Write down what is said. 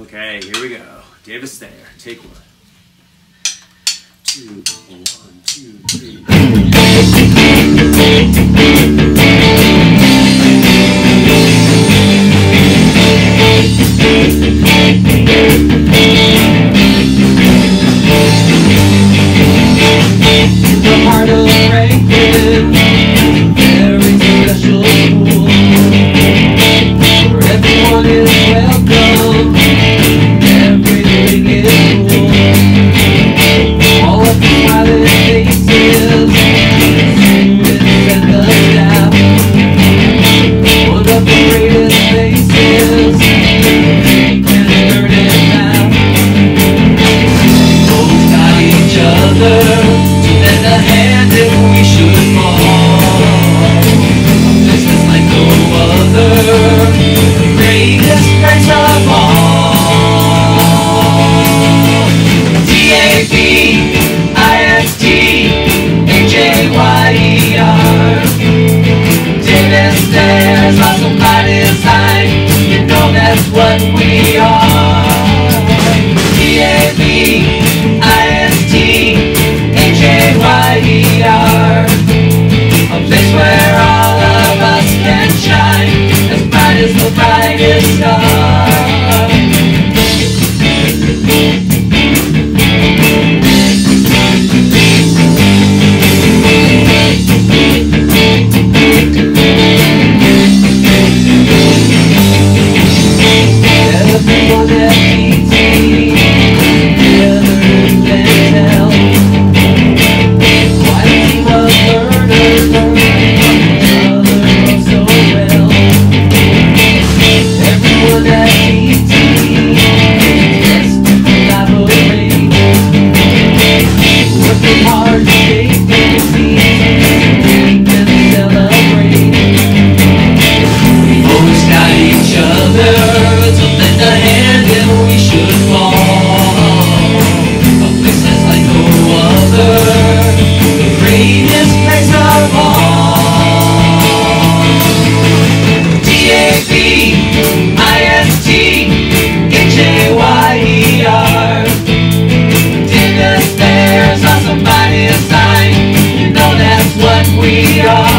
Okay, here we go. Davis Thayer, take one. Two, one, two, three. The heart of Franklin, very special school, where everyone is welcome. What we are, D-A-V-I-S-T-H-A-Y-E-R, a place where all of us can shine, as bright as the brightest star. D-A-V-I-S-T-H-A-Y-E-R, Davis Thayer, saw somebody sign. You know that's what we are.